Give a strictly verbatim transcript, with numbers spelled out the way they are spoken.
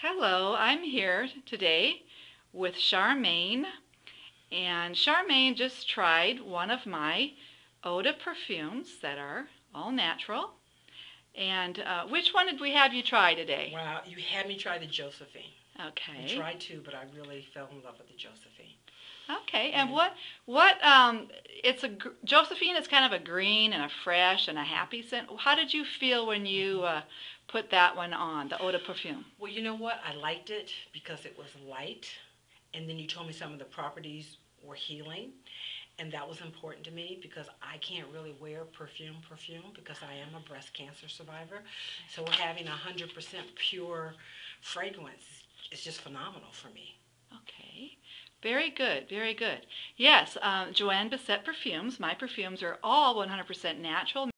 Hello, I'm here today with Charmaine, and Charmaine just tried one of my Eau de Parfums that are all natural. And uh, which one did we have you try today? Wow, you had me try the Josephine. Okay. I tried two, but I really fell in love with the Josephine. Okay, and what, what, um, it's a, Josephine is kind of a green and a fresh and a happy scent. How did you feel when you uh, put that one on, the Eau de Parfum? Well, you know what, I liked it because it was light, and then you told me some of the properties were healing, and that was important to me because I can't really wear perfume, perfume, because I am a breast cancer survivor, so having one hundred percent pure fragrance is just phenomenal for me. Okay. Very good, very good. Yes, um, JoAnne Bassett Perfumes, my perfumes are all one hundred percent natural.